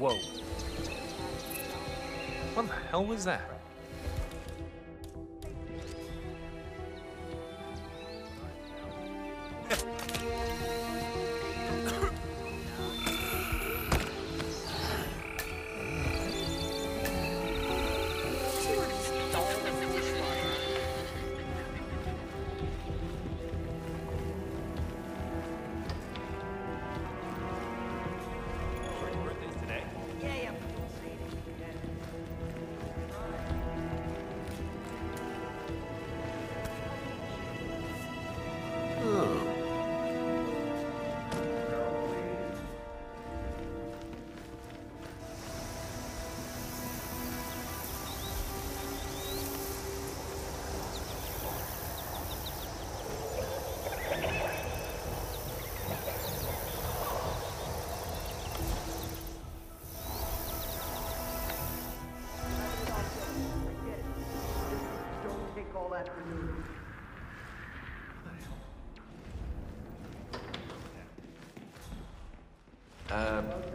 Whoa. What the hell was that?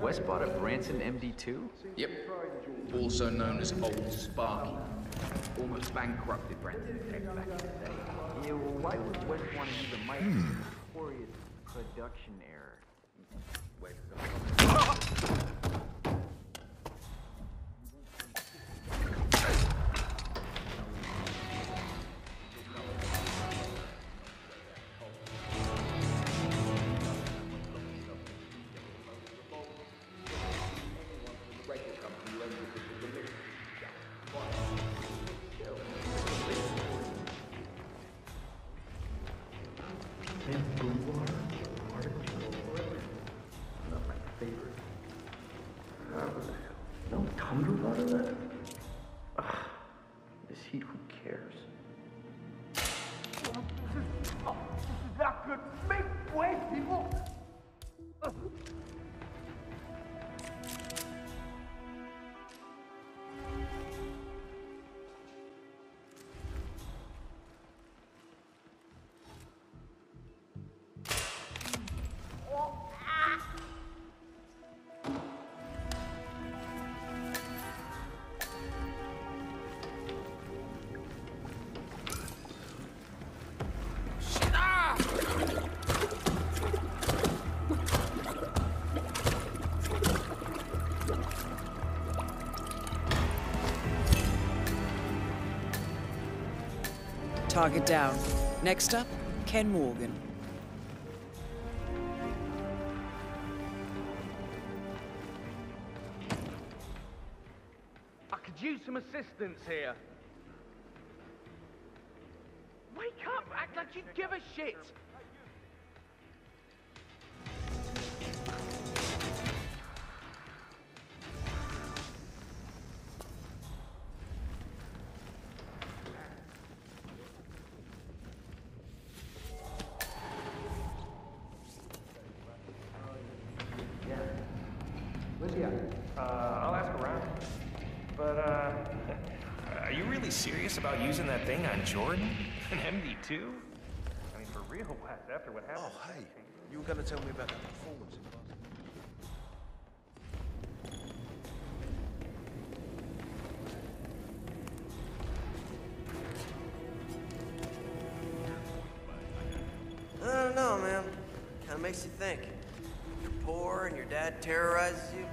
West bought a Branson MD2? Yep. Also known as Old Sparky. Almost bankrupted Branson Tech back in the day. Yeah, well, why would West want to use a mighty notorious production error? Target down. Next up, Ken Morgan. I could use some assistance here. Wake up! Act like you give a shit! I'll ask around. But, are you really serious about using that thing on Jordan? An MD2? I mean, for real, after what happened... Oh, hey, you were gonna tell me about that performance. I don't know, man. Kinda makes you think. You're poor and your dad terrorizes you.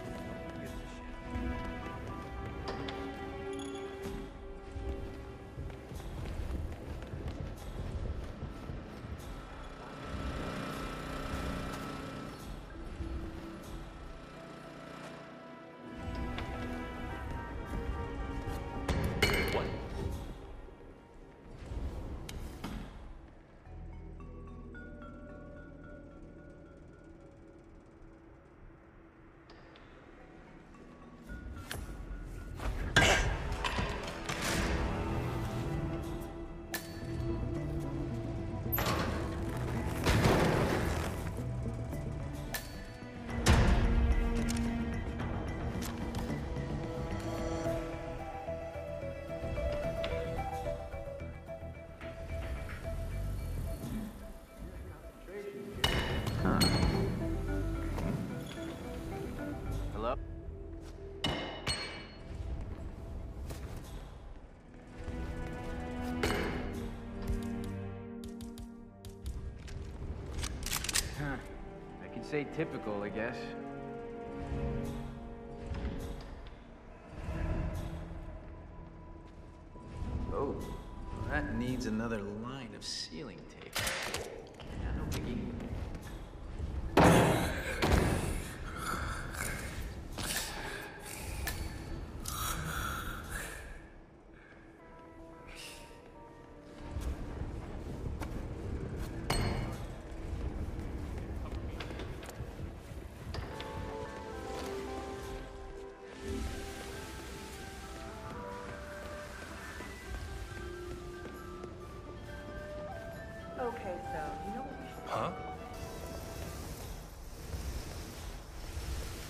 Huh. I can say typical, I guess. Oh, that needs another line of sealing tape. Yeah, no biggie. Okay, so you know what we should do? Huh?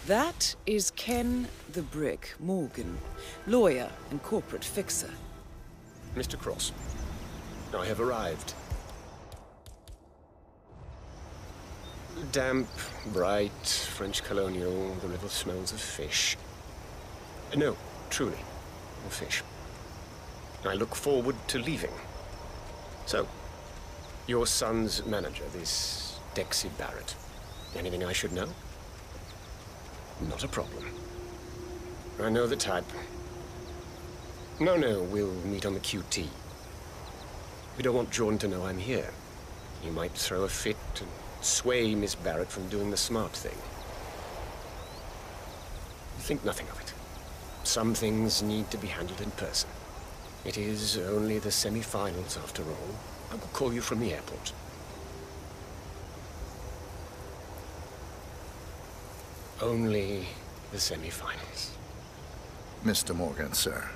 That is Ken the Brick Morgan, lawyer and corporate fixer. Mr. Cross, I have arrived. Damp, bright, French colonial, the river smells of fish. No, truly, of fish. I look forward to leaving. So, your son's manager, this Dexie Barrett. Anything I should know? Not a problem. I know the type. No, we'll meet on the QT. We don't want Jordan to know I'm here. He might throw a fit and sway Miss Barrett from doing the smart thing. Think nothing of it. Some things need to be handled in person. It is only the semi-finals, after all. I will call you from the airport. Only the semi-finals. Mr. Morgan, sir.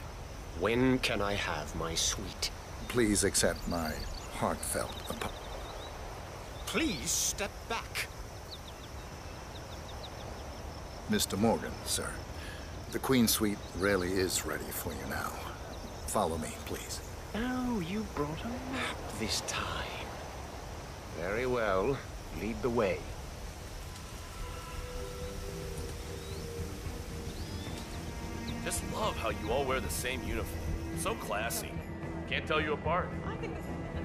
When can I have my suite? Please accept my heartfelt apology. Please step back. Mr. Morgan, sir. The Queen's suite really is ready for you now. Follow me, please. Now you brought a map this time. Very well. Lead the way. Just love how you all wear the same uniform. So classy. Can't tell you apart. I think this is uncommon.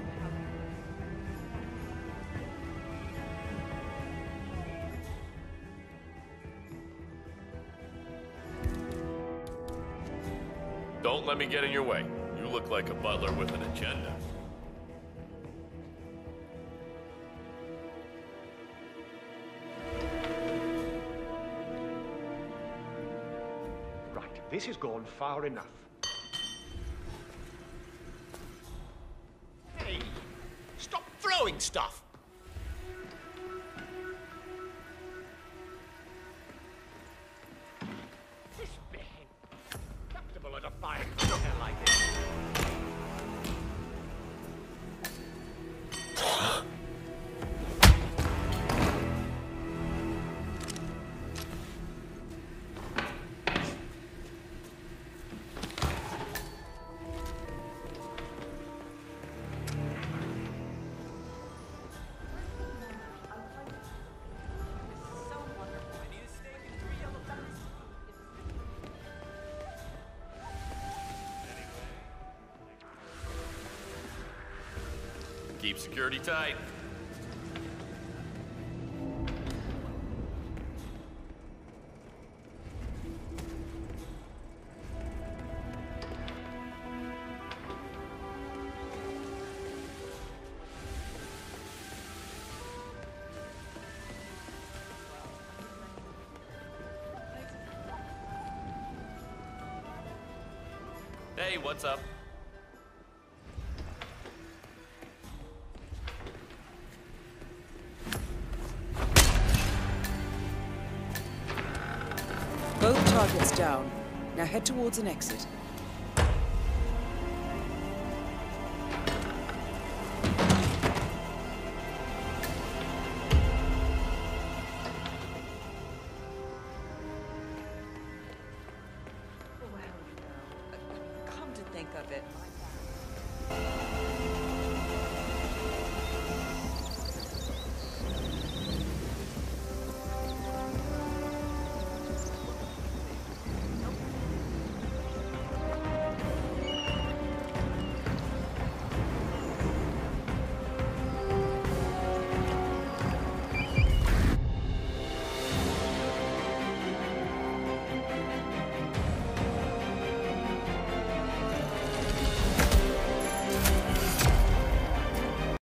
Don't let me get in your way. Look like a butler with an agenda. Right, this has gone far enough. Hey, stop throwing stuff! This man, comfortable at a fine affair like this. Keep security tight. Hey, what's up? Both targets down. Now head towards an exit. Come to think of it...